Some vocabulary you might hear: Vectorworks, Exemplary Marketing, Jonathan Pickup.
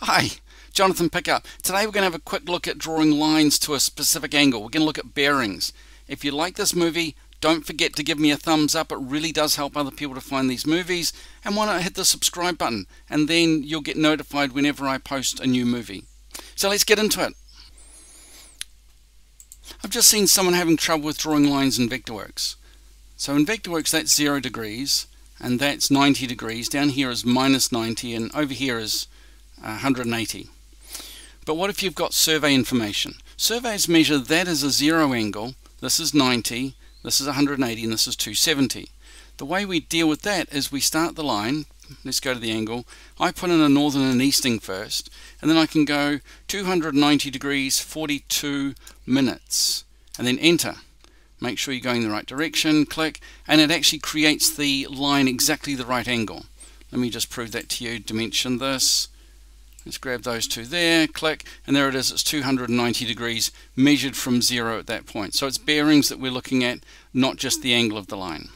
Hi, Jonathan Pickup. Today we're going to have a quick look at drawing lines to a specific angle. We're going to look at bearings. If you like this movie, don't forget to give me a thumbs up. It really does help other people to find these movies. And why not hit the subscribe button, and then you'll get notified whenever I post a new movie. So let's get into it. I've just seen someone having trouble with drawing lines in Vectorworks. So in Vectorworks, that's 0 degrees. And that's 90 degrees, down here is minus 90, and over here is 180. But what if you've got survey information? Surveys measure that as a 0 angle, this is 90, this is 180, and this is 270. The way we deal with that is we start the line, let's go to the angle, I put in a northern and easting first, and then I can go 290 degrees, 42 minutes, and then enter. Make sure you're going the right direction, click, and it actually creates the line exactly the right angle. Let me just prove that to you, dimension this. Let's grab those two there, click, and there it is, it's 290 degrees measured from 0 at that point. So it's bearings that we're looking at, not just the angle of the line.